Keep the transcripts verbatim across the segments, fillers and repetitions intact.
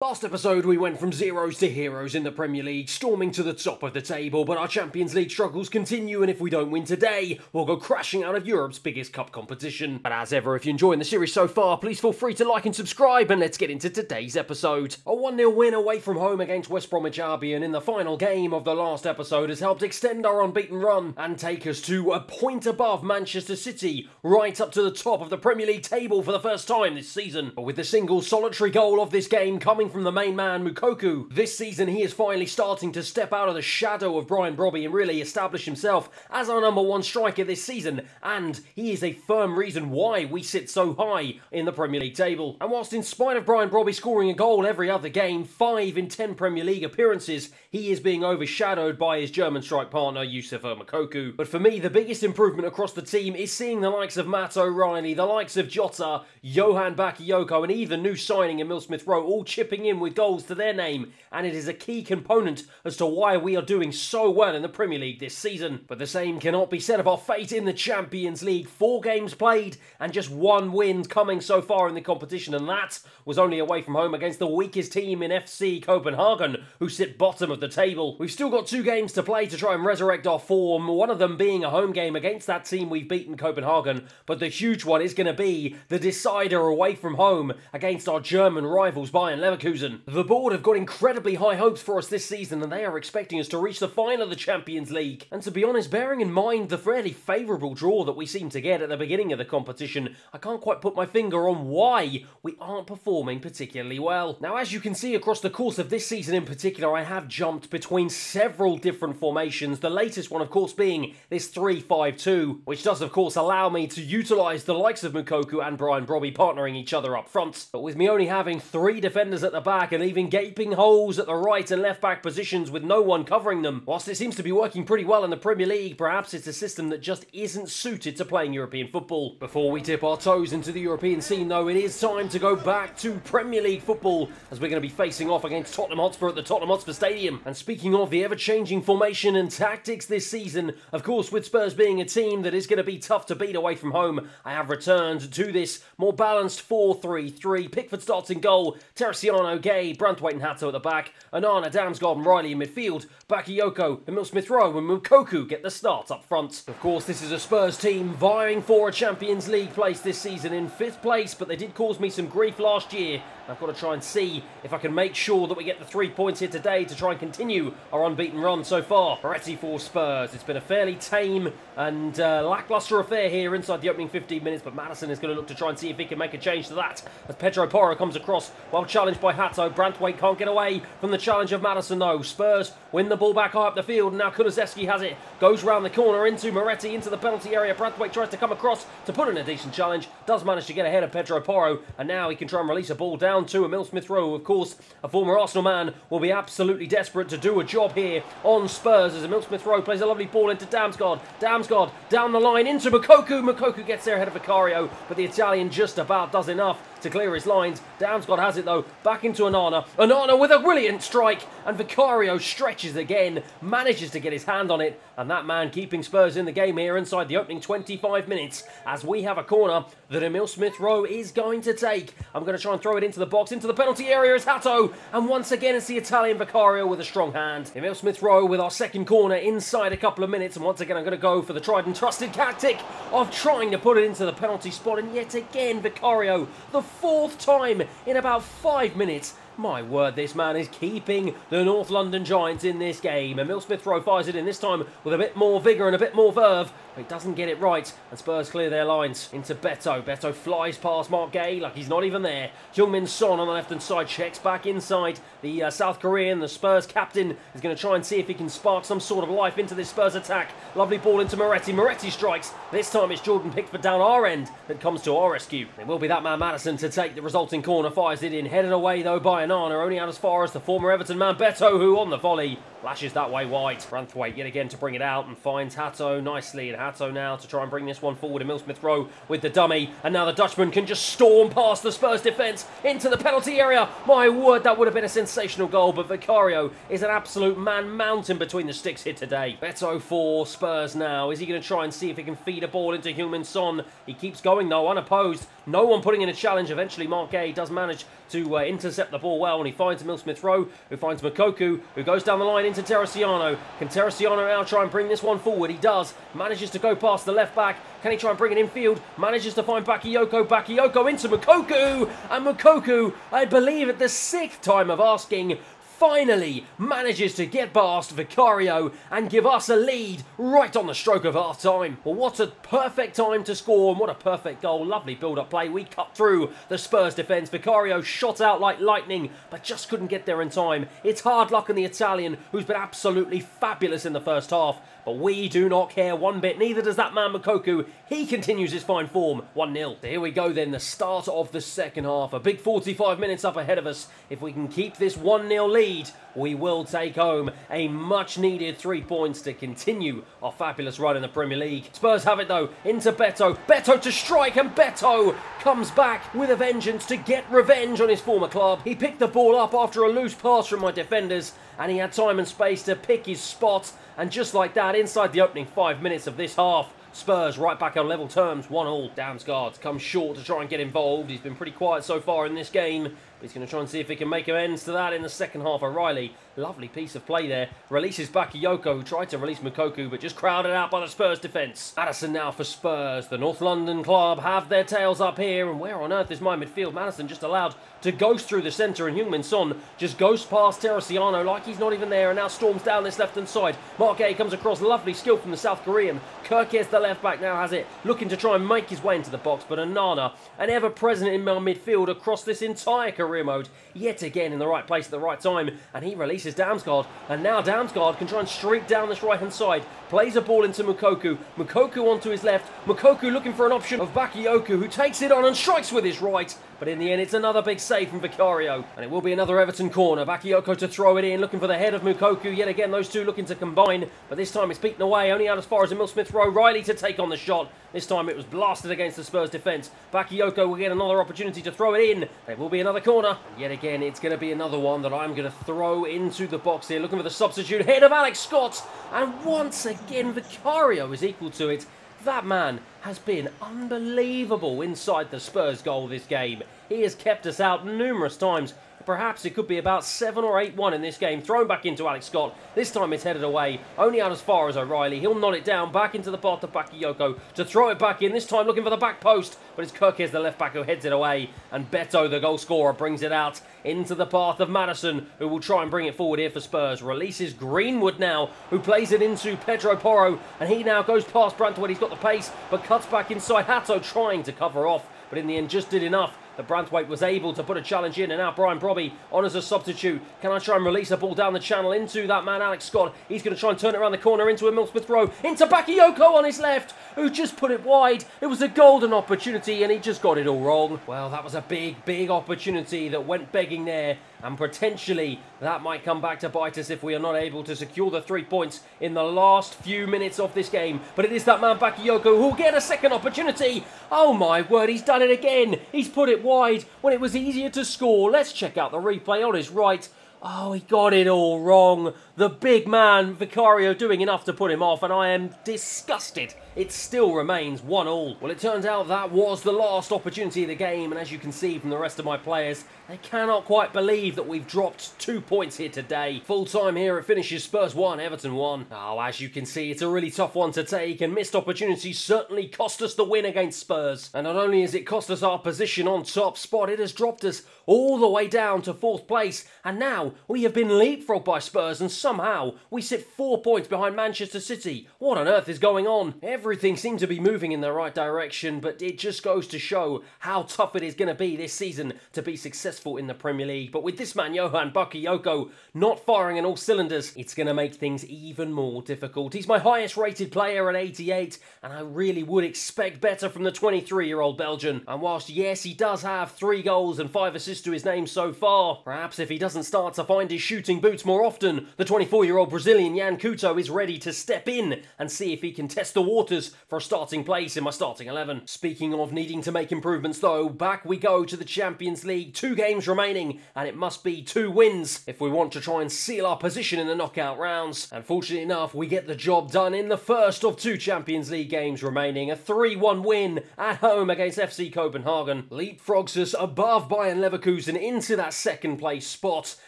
Last episode we went from zeros to heroes in the Premier League, storming to the top of the table, but our Champions League struggles continue, and if we don't win today, we'll go crashing out of Europe's biggest cup competition. But as ever, if you're enjoying the series so far, please feel free to like and subscribe, and let's get into today's episode. A one nil win away from home against West Bromwich Albion in the final game of the last episode has helped extend our unbeaten run and take us to a point above Manchester City, right up to the top of the Premier League table for the first time this season. But with the single solitary goal of this game coming from the main man, Moukoko. This season he is finally starting to step out of the shadow of Brian Brobbey and really establish himself as our number one striker this season, and he is a firm reason why we sit so high in the Premier League table. And whilst in spite of Brian Brobbey scoring a goal every other game, five in ten Premier League appearances, he is being overshadowed by his German strike partner Yusufa Moukoko. But for me, the biggest improvement across the team is seeing the likes of Matt O'Riley, the likes of Jota, Johan Bakayoko, and even new signing Emile Smith Rowe all chipping in with goals to their name, and it is a key component as to why we are doing so well in the Premier League this season. But the same cannot be said of our fate in the Champions League. Four games played and just one win coming so far in the competition, and that was only away from home against the weakest team in F C Copenhagen, who sit bottom of the table. We've still got two games to play to try and resurrect our form, one of them being a home game against that team we've beaten, Copenhagen, but the huge one is going to be the decider away from home against our German rivals Bayern Leverkusen. The board have got incredibly high hopes for us this season, and they are expecting us to reach the final of the Champions League. And to be honest, bearing in mind the fairly favourable draw that we seem to get at the beginning of the competition, I can't quite put my finger on why we aren't performing particularly well. Now, as you can see across the course of this season in particular, I have jumped between several different formations, the latest one of course being this three five two, which does of course allow me to utilise the likes of Moukoko and Brian Brobbey partnering each other up front. But with me only having three defenders at at the back and leaving gaping holes at the right and left back positions with no one covering them. Whilst it seems to be working pretty well in the Premier League, perhaps it's a system that just isn't suited to playing European football. Before we dip our toes into the European scene though, it is time to go back to Premier League football as we're going to be facing off against Tottenham Hotspur at the Tottenham Hotspur Stadium. And speaking of the ever-changing formation and tactics this season, of course with Spurs being a team that is going to be tough to beat away from home, I have returned to this more balanced four three three. Pickford starts in goal, Teresiano, Guéhi, Branthwaite and Hato at the back, Onana, Damsgaard and Riley in midfield, Bakayoko, Emile Smith Rowe and Moukoko get the start up front. Of course, this is a Spurs team vying for a Champions League place this season in fifth place, but they did cause me some grief last year. I've got to try and see if I can make sure that we get the three points here today to try and continue our unbeaten run so far. Moretti for Spurs. It's been a fairly tame and uh, lacklustre affair here inside the opening fifteen minutes, but Maddison is going to look to try and see if he can make a change to that as Pedro Porro comes across while challenged by By Hato. Branthwaite can't get away from the challenge of Maddison though. Spurs win the ball back high up the field, and now Kulusevski has it. Goes round the corner into Moretti, into the penalty area. Branthwaite tries to come across to put in a decent challenge. Does manage to get ahead of Pedro Porro, and now he can try and release a ball down to Emile Smith Rowe. Of course, a former Arsenal man will be absolutely desperate to do a job here on Spurs as Emile Smith Rowe plays a lovely ball into Damsgaard. Damsgaard down the line into Moukoko. Moukoko gets there ahead of Vicario, but the Italian just about does enough to clear his lines. Damsgaard has it though, back into Onana. Onana with a brilliant strike, and Vicario stretches again, manages to get his hand on it, and that man keeping Spurs in the game here inside the opening twenty-five minutes as we have a corner that Emile Smith Rowe is going to take. I'm going to try and throw it into the box, into the penalty area is Hato, and once again it's the Italian Vicario with a strong hand. Emile Smith Rowe with our second corner inside a couple of minutes, and once again I'm going to go for the tried and trusted tactic of trying to put it into the penalty spot, and yet again Vicario, the fourth time in about five minutes. My word, this man is keeping the North London Giants in this game. Emile Smith Rowe fires it in this time with a bit more vigour and a bit more verve, but he doesn't get it right, and Spurs clear their lines into Beto. Beto flies past Marc Guéhi like he's not even there. Heung-min Son on the left-hand side checks back inside. The uh, South Korean, the Spurs captain, is going to try and see if he can spark some sort of life into this Spurs attack. Lovely ball into Moretti. Moretti strikes. This time it's Jordan Pickford down our end that comes to our rescue. It will be that man Maddison to take the resulting corner. Fires it in. Headed away though by an Onana, only out as far as the former Everton man Beto, who on the volley lashes that way wide. Branthwaite yet again to bring it out and finds Hato nicely, and Hato now to try and bring this one forward. Emile Smith Rowe with the dummy. And now the Dutchman can just storm past the Spurs defence into the penalty area. My word, that would have been a sensational goal. But Vicario is an absolute man mountain between the sticks here today. Beto for Spurs now. Is he going to try and see if he can feed a ball into Heung-min Son? He keeps going though, unopposed. No one putting in a challenge. Eventually, Marc Guéhi does manage to uh, intercept the ball well. And he finds Emile Smith Rowe, who finds Moukoko, who goes down the line into Teresiano. Can Teresiano now try and bring this one forward? He does. Manages to go past the left back. Can he try and bring it infield? Manages to find Bakayoko. Bakayoko into Moukoko. And Moukoko, I believe at the sixth time of asking, finally manages to get past Vicario and give us a lead right on the stroke of half time. Well, what a perfect time to score and what a perfect goal. Lovely build-up play. We cut through the Spurs defence. Vicario shot out like lightning but just couldn't get there in time. It's hard luck on the Italian, who's been absolutely fabulous in the first half. But we do not care one bit. Neither does that man Moukoko. He continues his fine form. one nil. Here we go then, the start of the second half. A big forty-five minutes up ahead of us. If we can keep this one nil lead, we will take home a much-needed three points to continue our fabulous run in the Premier League. Spurs have it though, into Beto. Beto to strike, and Beto comes back with a vengeance to get revenge on his former club. He picked the ball up after a loose pass from my defenders, and he had time and space to pick his spot. And just like that, inside the opening five minutes of this half, Spurs right back on level terms, one all. Damsgaard comes short to try and get involved. He's been pretty quiet so far in this game, but he's going to try and see if he can make amends to that in the second half. O'Riley, lovely piece of play there. Releases Bakayoko, who tried to release Moukoko, but just crowded out by the Spurs defence. Maddison now for Spurs. The North London club have their tails up here, and where on earth is my midfield? Maddison just allowed to ghost through the centre, and Heung-min Son just goes past Teresiano like he's not even there, and now storms down this left-hand side. Marc Guéhi comes across, lovely skill from the South Korean. Kirkes, the left-back, now has it, looking to try and make his way into the box, but Onana, an ever-present in our midfield across this entire career mode, yet again in the right place at the right time, and he releases Damsgaard, and now Damsgaard can try and streak down this right-hand side, plays a ball into Moukoko, Moukoko onto his left, Moukoko looking for an option of Bakayoko, who takes it on and strikes with his right, but in the end it's another big save from Vicario, and it will be another Everton corner. Bakayoko to throw it in, looking for the head of Moukoko, yet again those two looking to combine, but this time it's beaten away, only out as far as Emile Smith Rowe. Riley to take on the shot. This time it was blasted against the Spurs defence. Bakayoko will get another opportunity to throw it in. There will be another corner. And yet again, it's going to be another one that I'm going to throw into the box here. Looking for the substitute head of Alex Scott. And once again, Vicario is equal to it. That man has been unbelievable inside the Spurs goal this game. He has kept us out numerous times. Perhaps it could be about seven or eight one in this game. Thrown back into Alex Scott. This time it's headed away. Only out as far as O'Riley. He'll nod it down. Back into the path of Bakayoko to throw it back in. This time looking for the back post. But it's Kirkes, the left back, who heads it away. And Beto, the goal scorer, brings it out into the path of Maddison, who will try and bring it forward here for Spurs. Releases Greenwood now, who plays it into Pedro Porro. And he now goes past Branthwaite. He's got the pace, but cuts back inside. Hato trying to cover off, but in the end just did enough. The Branthwaite was able to put a challenge in, and now Brian Brobbey on as a substitute. Can I try and release a ball down the channel into that man, Alex Scott? He's going to try and turn it around the corner into Emile Smith Rowe, into Bakayoko on his left, who just put it wide. It was a golden opportunity, and he just got it all wrong. Well, that was a big, big opportunity that went begging there, and potentially that might come back to bite us if we are not able to secure the three points in the last few minutes of this game. But it is that man, Bakayoko, who'll get a second opportunity. Oh my word, he's done it again. He's put it wide when it was easier to score. Let's check out the replay on his right. Oh, he got it all wrong. The big man, Vicario, doing enough to put him off, and I am disgusted. It still remains one all. Well, it turns out that was the last opportunity of the game, and as you can see from the rest of my players, they cannot quite believe that we've dropped two points here today. Full time here, it finishes Spurs one, Everton one. Oh, as you can see, it's a really tough one to take, and missed opportunities certainly cost us the win against Spurs. And not only has it cost us our position on top spot, it has dropped us all the way down to fourth place, and now we have been leapfrogged by Spurs, and somehow we sit four points behind Manchester City. What on earth is going on? Everything seems to be moving in the right direction, but it just goes to show how tough it is going to be this season to be successful in the Premier League. But with this man, Johan Bakayoko, not firing on all cylinders, it's going to make things even more difficult. He's my highest rated player at eighty-eight, and I really would expect better from the twenty-three-year-old Belgian. And whilst, yes, he does have three goals and five assists to his name so far, perhaps if he doesn't start to find his shooting boots more often, the 20 twenty-four-year-old Brazilian Yan Couto is ready to step in and see if he can test the waters for a starting place in my starting eleven. Speaking of needing to make improvements though, back we go to the Champions League. Two games remaining and it must be two wins if we want to try and seal our position in the knockout rounds. And fortunately enough, we get the job done in the first of two Champions League games remaining. A three one win at home against F C Copenhagen leapfrogs us above Bayern Leverkusen into that second place spot,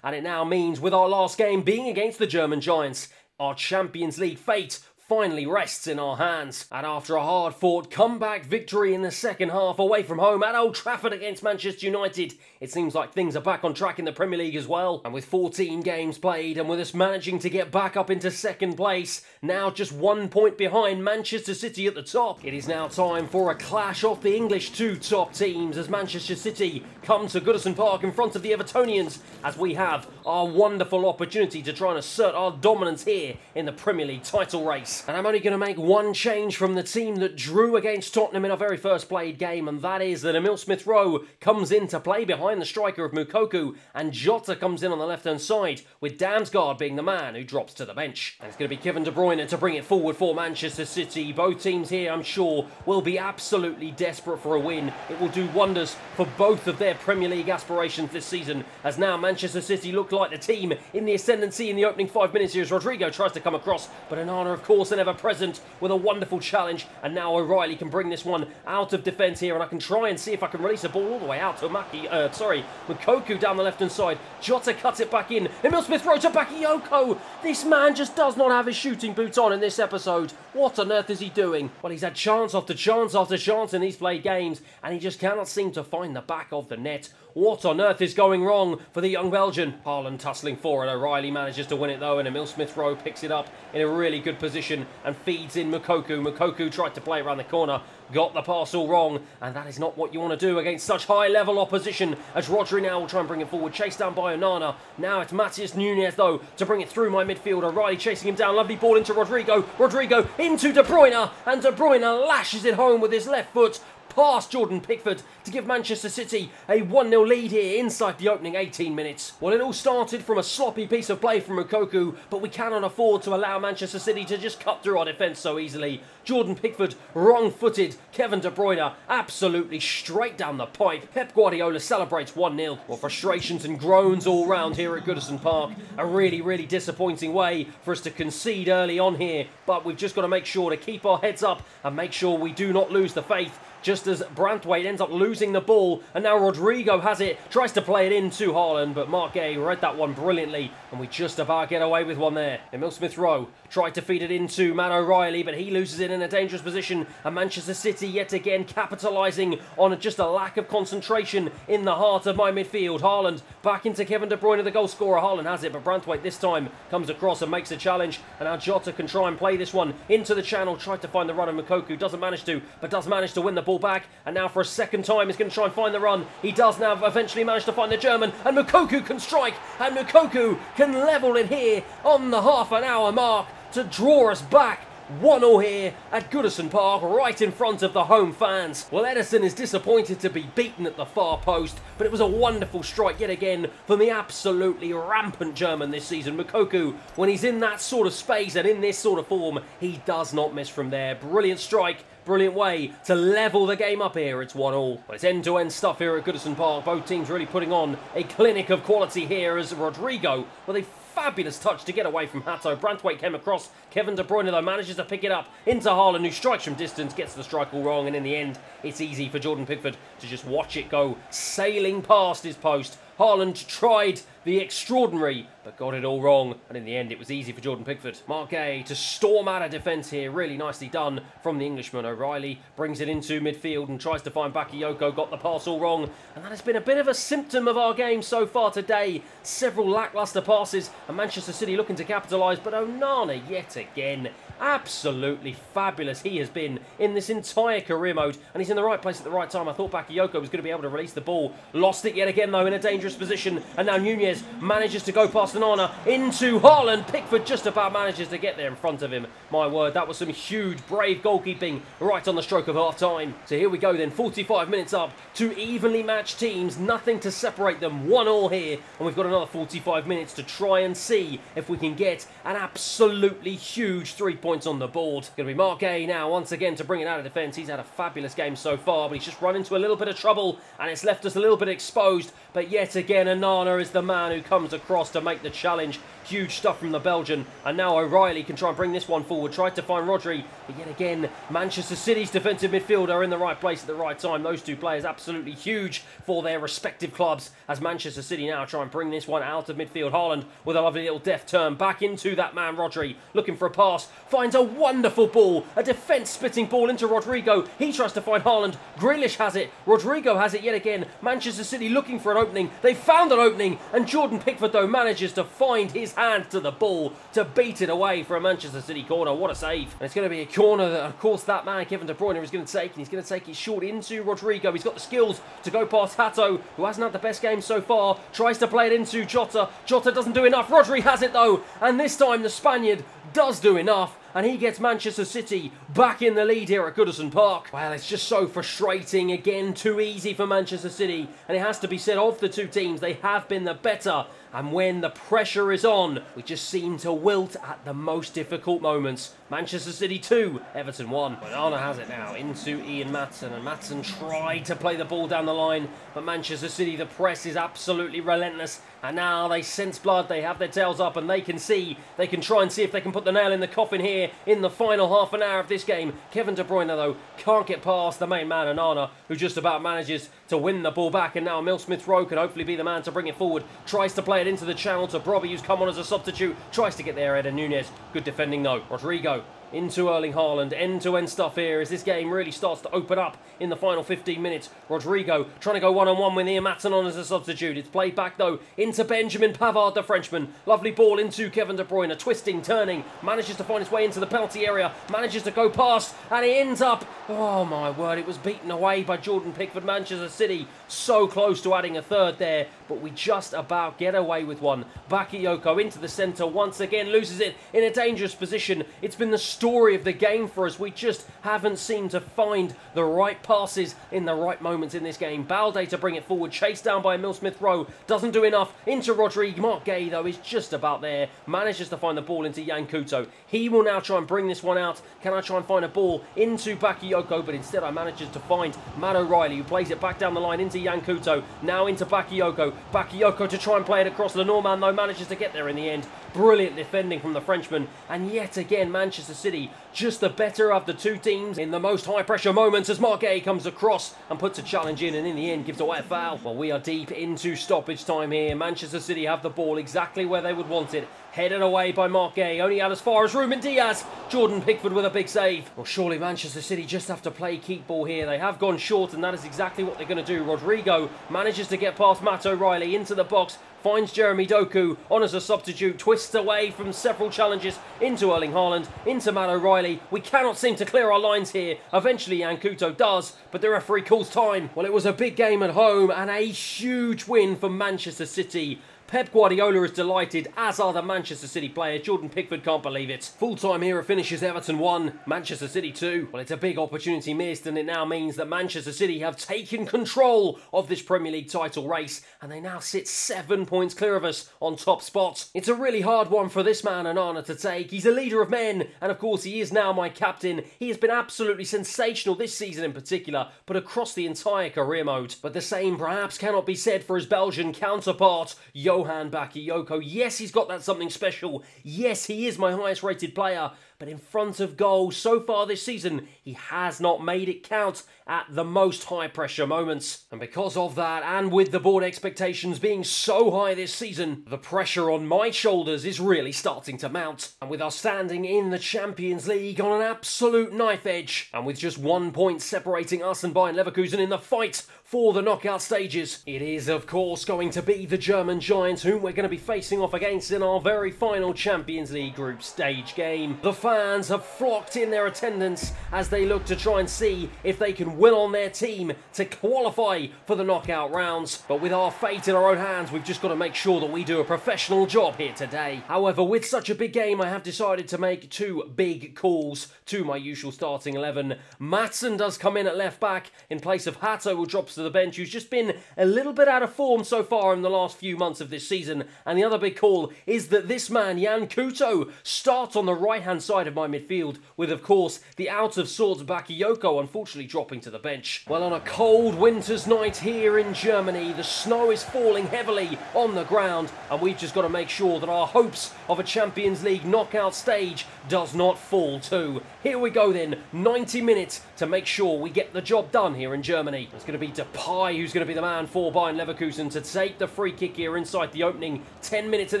and it now means with our last game being against the German Giants, our Champions League fate finally rests in our hands. And after a hard-fought comeback victory in the second half away from home at Old Trafford against Manchester United, it seems like things are back on track in the Premier League as well. And with fourteen games played and with us managing to get back up into second place, now just one point behind Manchester City at the top, it is now time for a clash off the English two top teams as Manchester City come to Goodison Park in front of the Evertonians, as we have our wonderful opportunity to try and assert our dominance here in the Premier League title race. And I'm only going to make one change from the team that drew against Tottenham in our very first played game, and that is that Emile Smith Rowe comes in to play behind the striker of Moukoko, and Jota comes in on the left-hand side, with Damsgaard being the man who drops to the bench. And it's going to be Kevin De Bruyne to bring it forward for Manchester City. Both teams here, I'm sure, will be absolutely desperate for a win. It will do wonders for both of their Premier League aspirations this season, as now Manchester City look like the team in the ascendancy in the opening five minutes here as Rodrigo tries to come across, but Onana, of course, and ever present with a wonderful challenge, and now O'Riley can bring this one out of defence here, and I can try and see if I can release the ball all the way out to Maki, uh, sorry, Moukoko down the left hand side. Jota cuts it back in. Emile Smith Rowe to Bakayoko. This man just does not have his shooting boots on in this episode. What on earth is he doing? Well, he's had chance after chance after chance in these play games, and he just cannot seem to find the back of the net. What on earth is going wrong for the young Belgian? Haaland tussling for it. O'Riley manages to win it though, and Emile Smith Rowe picks it up in a really good position and feeds in Moukoko. Moukoko tried to play around the corner, got the pass all wrong, and that is not what you want to do against such high-level opposition, as Rodri now will try and bring it forward, chased down by Onana. Now it's Matthias Nunes though to bring it through my midfield. O'Riley chasing him down, lovely ball into Rodrigo. Rodrigo into De Bruyne, and De Bruyne lashes it home with his left foot past Jordan Pickford to give Manchester City a one nil lead here inside the opening eighteen minutes. Well, it all started from a sloppy piece of play from Moukoko, but we cannot afford to allow Manchester City to just cut through our defence so easily. Jordan Pickford wrong-footed Kevin De Bruyne absolutely straight down the pipe. Pep Guardiola celebrates one nil. Well, frustrations and groans all round here at Goodison Park. A really, really disappointing way for us to concede early on here, but we've just got to make sure to keep our heads up and make sure we do not lose the faith, just as Branthwaite ends up losing the ball, and now Rodrigo has it, tries to play it into Haaland, but Marc Guéhi read that one brilliantly, and we just about get away with one there. Emile Smith Rowe tried to feed it into Matt O'Riley, but he loses it in a dangerous position, and Manchester City yet again capitalising on just a lack of concentration in the heart of my midfield. Haaland back into Kevin De Bruyne, the goal scorer. Haaland has it, but Branthwaite this time comes across and makes a challenge, and now Jota can try and play this one into the channel, tried to find the run of Moukoko, doesn't manage to, but does manage to win the ball back, and now for a second time he's going to try and find the run. He does now eventually manage to find the German, and Moukoko can strike, and Moukoko can level it here on the half an hour mark to draw us back one all here at Goodison Park, right in front of the home fans. Well, Edison is disappointed to be beaten at the far post, but it was a wonderful strike yet again from the absolutely rampant German this season, Moukoko. When he's in that sort of space and in this sort of form, he does not miss from there. Brilliant strike. Brilliant way to level the game up here. It's one all. But it's end-to-end stuff here at Goodison Park. Both teams really putting on a clinic of quality here as Rodrigo with a fabulous touch to get away from Hato. Branthwaite came across. Kevin De Bruyne, though, manages to pick it up into Haaland, who strikes from distance, gets the strike all wrong, and in the end, it's easy for Jordan Pickford to just watch it go sailing past his post. Haaland tried the extraordinary, but got it all wrong, and in the end it was easy for Jordan Pickford. Marc Guéhi to storm out of defence here, really nicely done from the Englishman. O'Riley brings it into midfield and tries to find Bakayoko, got the pass all wrong, and that has been a bit of a symptom of our game so far today. Several lacklustre passes, and Manchester City looking to capitalise, but Onana yet again, absolutely fabulous he has been in this entire career mode, and he's in the right place at the right time. I thought Bakayoko was going to be able to release the ball, lost it yet again though in a dangerous position, and now Nunez is, manages to go past Onana into Haaland. Pickford just about manages to get there in front of him. My word, that was some huge, brave goalkeeping right on the stroke of half-time. So here we go then, forty-five minutes up, two evenly matched teams, nothing to separate them, one all here. And we've got another forty-five minutes to try and see if we can get an absolutely huge three points on the board. Going to be Marc Guéhi now, once again, to bring it out of defence. He's had a fabulous game so far, but he's just run into a little bit of trouble, and it's left us a little bit exposed. But yet again, Onana is the man who comes across to make the challenge. Huge stuff from the Belgian, and now O'Riley can try and bring this one forward. Tried to find Rodri, but yet again, Manchester City's defensive midfield are in the right place at the right time. Those two players absolutely huge for their respective clubs, as Manchester City now try and bring this one out of midfield. Haaland with a lovely little deft turn back into that man Rodri, looking for a pass, finds a wonderful ball, a defence-splitting ball into Rodrigo. He tries to find Haaland. Grealish has it. Rodrigo has it yet again. Manchester City looking for an opening. They found an opening, and Jordan Pickford, though, manages to find his hand to the ball to beat it away for a Manchester City corner. What a save. And it's going to be a corner that, of course, that man Kevin De Bruyne is going to take, and he's going to take it short into Rodrigo. He's got the skills to go past Hato, who hasn't had the best game so far. Tries to play it into Jota. Jota doesn't do enough. Rodri has it, though, and this time the Spaniard does do enough, and he gets Manchester City back in the lead here at Goodison Park. Well, it's just so frustrating. Again, too easy for Manchester City, and it has to be said, of the two teams, they have been the better. And when the pressure is on, we just seem to wilt at the most difficult moments. Manchester City two, Everton one. Onana has it now into Ian Maatsen, and Maatsen tried to play the ball down the line, but Manchester City, the press is absolutely relentless, and now they sense blood, they have their tails up, and they can see, they can try and see if they can put the nail in the coffin here in the final half an hour of this game. Kevin De Bruyne, though, can't get past the main man, Onana, who just about manages to win the ball back, and now Emile Smith Rowe can hopefully be the man to bring it forward. Tries to play it into the channel to Brobbey, who's come on as a substitute. Tries to get there, Eder Nunes. Good defending, though. Rodrigo into Erling Haaland. End-to-end stuff here as this game really starts to open up in the final fifteen minutes. Rodrigo trying to go one-on-one with Ian Maatsen on as a substitute. It's played back, though, into Benjamin Pavard, the Frenchman. Lovely ball into Kevin De Bruyne. Twisting, turning. Manages to find his way into the penalty area. Manages to go past, and it ends up... Oh, my word. It was beaten away by Jordan Pickford. Manchester City so close to adding a third there, but we just about get away with one. Bakayoko into the centre once again. Loses it in a dangerous position. It's been the story of the game for us. We just haven't seemed to find the right passes in the right moments in this game. Balde to bring it forward, chased down by Emile Smith Rowe, doesn't do enough, into Rodrigue. Marc Guéhi, though, is just about there, manages to find the ball into Yan Couto. He will now try and bring this one out. Can I try and find a ball into Bakayoko? But instead I manages to find Matt O'Riley, who plays it back down the line into Yan Couto, now into Bakayoko. Bakayoko to try and play it across. The Norman, though, manages to get there in the end. Brilliant defending from the Frenchman, and yet again Manchester City just the better of the two teams in the most high-pressure moments as Marc Guéhi comes across and puts a challenge in, and in the end gives away a foul. Well, we are deep into stoppage time here. Manchester City have the ball exactly where they would want it. Headed away by Marc Guéhi, only out as far as Ruben Diaz. Jordan Pickford with a big save. Well, surely Manchester City just have to play keep ball here. They have gone short, and that is exactly what they're going to do. Rodrigo manages to get past Matt O'Riley into the box. Finds Jeremy Doku on as a substitute, twists away from several challenges into Erling Haaland, into Matt O'Riley. We cannot seem to clear our lines here. Eventually Yan Couto does, but the referee calls time. Well, it was a big game at home and a huge win for Manchester City. Pep Guardiola is delighted, as are the Manchester City players. Jordan Pickford can't believe it. Full-time era finishes Everton one, Manchester City two. Well, it's a big opportunity missed, and it now means that Manchester City have taken control of this Premier League title race, and they now sit seven points clear of us on top spot. It's a really hard one for this man, Onana, to take. He's a leader of men, and of course he is now my captain. He has been absolutely sensational this season in particular, but across the entire career mode. But the same perhaps cannot be said for his Belgian counterpart, Johan Johan Bakayoko. Yes, he's got that something special. Yes, he is my highest rated player. But in front of goal so far this season, he has not made it count at the most high-pressure moments. And because of that, and with the board expectations being so high this season, the pressure on my shoulders is really starting to mount. And with us standing in the Champions League on an absolute knife edge, and with just one point separating us and Bayern Leverkusen in the fight for the knockout stages, it is, of course, going to be the German Giants whom we're going to be facing off against in our very final Champions League group stage game. The fans have flocked in their attendance as they look to try and see if they can win on their team to qualify for the knockout rounds. But with our fate in our own hands, we've just got to make sure that we do a professional job here today. However, with such a big game, I have decided to make two big calls to my usual starting eleven. Mattsen does come in at left back in place of Hato, who drops to the bench, who's just been a little bit out of form so far in the last few months of this season. And the other big call is that this man, Yan Couto, starts on the right-hand side of my midfield with, of course, the out-of-sorts Bakayoko unfortunately dropping to the bench. Well, on a cold winter's night here in Germany, the snow is falling heavily on the ground, and we've just got to make sure that our hopes of a Champions League knockout stage does not fall too. Here we go then, ninety minutes to make sure we get the job done here in Germany. It's going to be Depay who's going to be the man for Bayern Leverkusen to take the free kick here inside the opening ten minutes of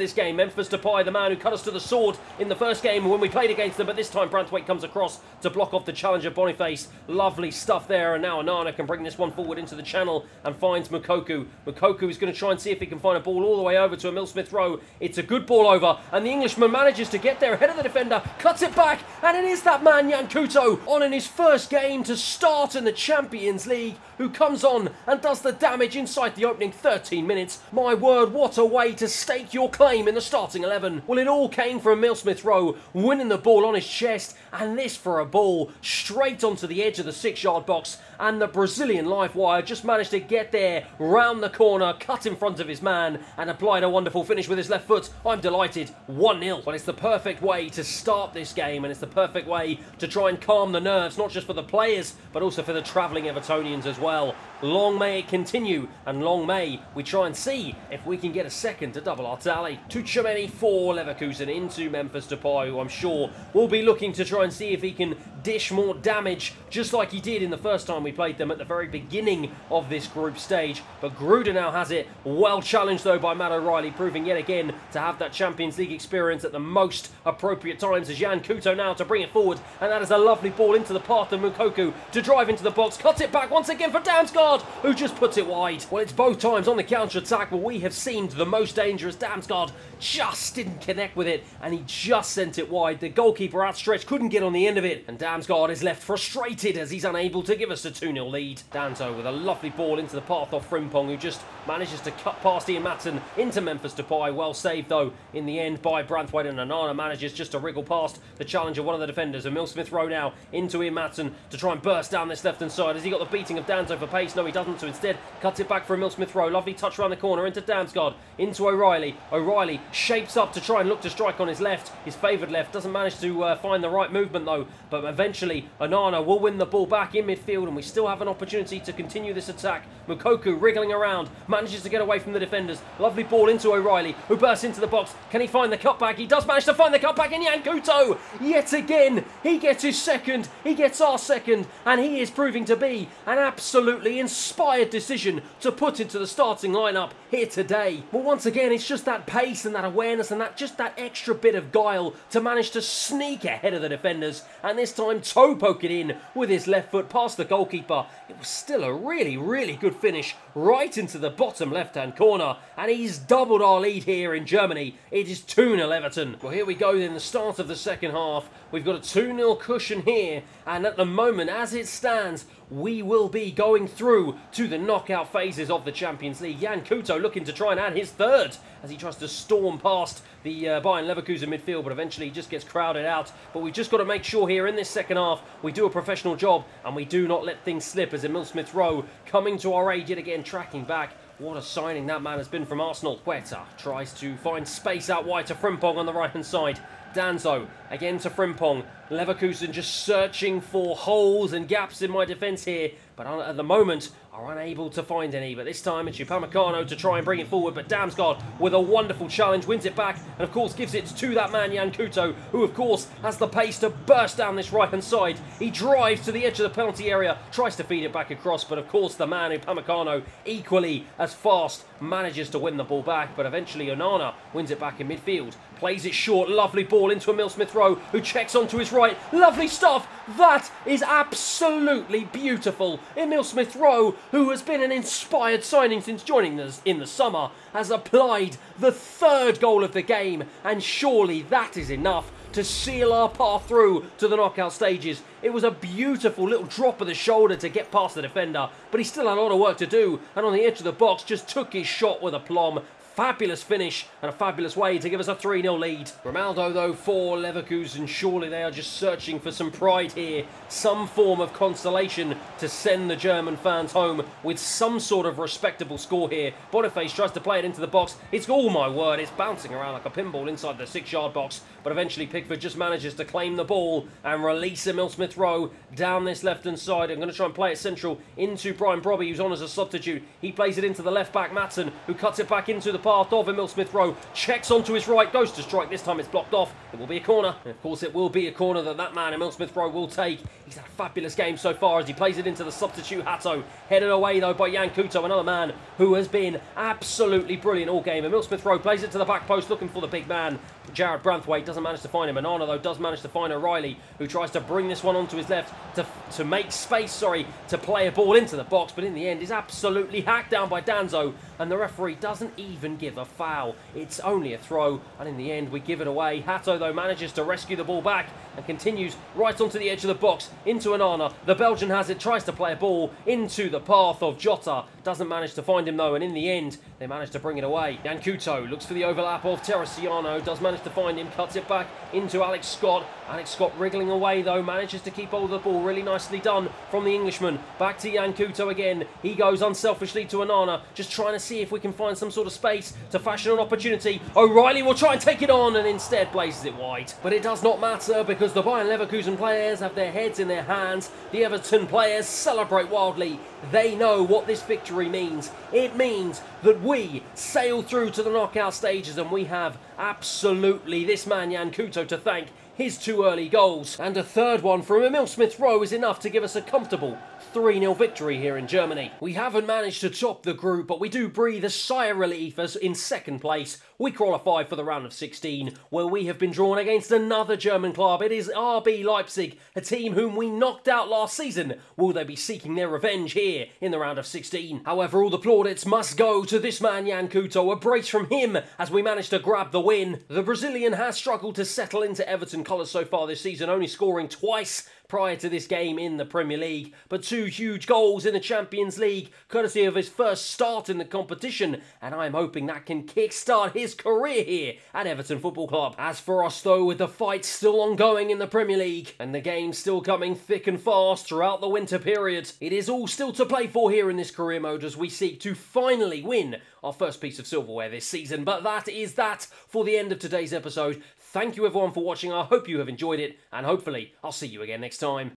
this game. Memphis Depay, the man who cut us to the sword in the first game when we played against them, but this time Branthwaite comes across to block off the challenge of Boniface. Lovely stuff there, and now Onana can bring this one forward into the channel and finds Moukoko. Moukoko is going to try and see if he can find a ball all the way over to Emile Smith Rowe. It's a good ball over, and the Englishman manages to get there ahead of the defender, cuts it back, and it is that man Yan Couto on in his first game to start in the Champions League, who comes on and does the damage inside the opening thirteen minutes. My word, what a way to stake your claim in the starting eleven. Well, it all came from Emile Smith Rowe winning the ball on his chest, and this for a ball straight onto the edge of the six-yard box, and the Brazilian live wire just managed to get there round the corner, cut in front of his man, and applied a wonderful finish with his left foot. I'm delighted, one nil. Well, it's the perfect way to start this game, and it's the perfect way to try and calm the nerves, not just for the players, but also for the travelling Evertonians as well. Long may it continue, and long may we try and see if we can get a second to double our tally. Tchouaméni for Leverkusen into Memphis Depay, who I'm sure will be looking to try and see if he can dish more damage, just like he did in the first time we played them at the very beginning of this group stage. But Gruda now has it, well challenged though by Matt O'Riley, proving yet again to have that Champions League experience at the most appropriate times, as Yan Couto now to bring it forward, and that is a lovely ball into the path of Moukoko to drive into the box, cut it back once again for Damsgaard, who just puts it wide. Well, it's both times on the counter-attack where we have seemed the most dangerous. Damsgaard just didn't connect with it, and he just sent it wide. The goalkeeper outstretched couldn't get on the end of it, and Damsgaard is left frustrated as he's unable to give us a two nil lead. Danto with a lovely ball into the path of Frimpong, who just manages to cut past Ian Maatsen into Memphis Depay. Well saved though in the end by Branthwaite, and Onana manages just to wriggle past the challenge of one of the defenders. Emile Smith Rowe now into Ian Maatsen to try and burst down this left hand side. Has he got the beating of Danto for pace? No, he doesn't, so instead cuts it back for Emile Smith Rowe. Lovely touch around the corner into Damsgaard, into O'Riley. O'Riley shapes up to try and look to strike on his left, his favoured left. Doesn't manage to uh, find the right movement though, but eventually Onana will win the ball back in midfield, and we still have an opportunity to continue this attack. Moukoko wriggling around, manages to get away from the defenders. Lovely ball into O'Riley, who bursts into the box. Can he find the cutback? He does manage to find the cutback in Yan Couto. Yet again, he gets his second, he gets our second, and he is proving to be an absolutely inspired decision to put into the starting lineup here today. But once again, it's just that pace and that awareness and that just that extra bit of guile to manage to sneak ahead of the defenders, and this time toe poke it in with his left foot past the goalkeeper. It was still a really, really good finish right into the bottom left-hand corner, and he's doubled our lead here in Germany. It is two nil Everton. Well, here we go then, the start of the second half. We've got a two nil cushion here, and at the moment, as it stands, we will be going through to the knockout phases of the Champions League. Yan Couto looking to try and add his third as he tries to storm past the uh, Bayern Leverkusen midfield, but eventually he just gets crowded out. But we've just got to make sure here in this second half we do a professional job and we do not let things slip, as Emile Smith Rowe coming to our aid yet again, tracking back. What a signing that man has been from Arsenal. Quetta tries to find space out wide to Frimpong on the right-hand side. Danzo again to Frimpong. Leverkusen just searching for holes and gaps in my defence here, but at the moment are unable to find any. But this time it's Upamecano to try and bring it forward, but Damsgaard with a wonderful challenge wins it back, and of course gives it to that man Yan Couto, who of course has the pace to burst down this right hand side. He drives to the edge of the penalty area, tries to feed it back across, but of course the man Upamecano, equally as fast, manages to win the ball back. But eventually Onana wins it back in midfield, plays it short, lovely ball into Emile Smith Rowe, who checks onto his right. Lovely stuff. That is absolutely beautiful. Emile Smith Rowe, who has been an inspired signing since joining us in the summer, has applied the third goal of the game, and surely that is enough to seal our path through to the knockout stages. It was a beautiful little drop of the shoulder to get past the defender, but he still had a lot of work to do, and on the edge of the box just took his shot with aplomb. Fabulous finish and a fabulous way to give us a three nil lead. Grimaldo, though, for Leverkusen, surely they are just searching for some pride here, some form of consolation to send the German fans home with some sort of respectable score here. Boniface tries to play it into the box. It's, oh my word, it's bouncing around like a pinball inside the six-yard box, but eventually Pickford just manages to claim the ball and release Emile Smith Rowe down this left-hand side. I'm going to try and play it central into Brian Brobbey, who's on as a substitute. He plays it into the left-back, Mattson, who cuts it back into the path of Emile Smith Rowe, checks onto his right, goes to strike, this time it's blocked off, it will be a corner, and of course it will be a corner that that man Emile Smith Rowe will take. He's had a fabulous game so far as he plays it into the substitute Hato, headed away though by Yan Couto, another man who has been absolutely brilliant all game. Emile Smith Rowe plays it to the back post, looking for the big man, Jarrad Branthwaite doesn't manage to find him. Onana though does manage to find O'Riley, who tries to bring this one onto his left to, to make space, sorry, to play a ball into the box, but in the end is absolutely hacked down by Danto, and the referee doesn't even give a foul. It's only a throw, and in the end we give it away. Hato though manages to rescue the ball back and continues right onto the edge of the box into Onana. The Belgian has it, tries to play a ball into the path of Jota, doesn't manage to find him though, and in the end they manage to bring it away. Yan Couto looks for the overlap of Teresiano, does manage to find him, cuts it back into Alex Scott. Alex Scott wriggling away though, manages to keep hold of the ball, really nicely done from the Englishman. Back to Yan Couto again, he goes unselfishly to Onana, just trying to see if we can find some sort of space to fashion an opportunity. O'Riley will try and take it on and instead blazes it wide. But it does not matter because the Bayern Leverkusen players have their heads in their hands. The Everton players celebrate wildly. They know what this victory means. It means that we sail through to the knockout stages, and we have absolutely this man Yan Couto to thank. His two early goals and a third one from Emile Smith Rowe is enough to give us a comfortable three nil victory here in Germany. We haven't managed to top the group, but we do breathe a sigh of relief as in second place we qualify for the round of sixteen, where we have been drawn against another German club. It is R B Leipzig, a team whom we knocked out last season. Will they be seeking their revenge here in the round of sixteen? However, all the plaudits must go to this man Yan Couto. A brace from him as we managed to grab the win. The Brazilian has struggled to settle into Everton colours so far this season, only scoring twice prior to this game in the Premier League, but two huge goals in the Champions League courtesy of his first start in the competition, and I'm hoping that can kickstart his career here at Everton Football Club. As for us though, with the fight still ongoing in the Premier League and the game still coming thick and fast throughout the winter period, it is all still to play for here in this career mode as we seek to finally win our first piece of silverware this season. But that is that for the end of today's episode. Thank you everyone for watching. I hope you have enjoyed it, and hopefully I'll see you again next time.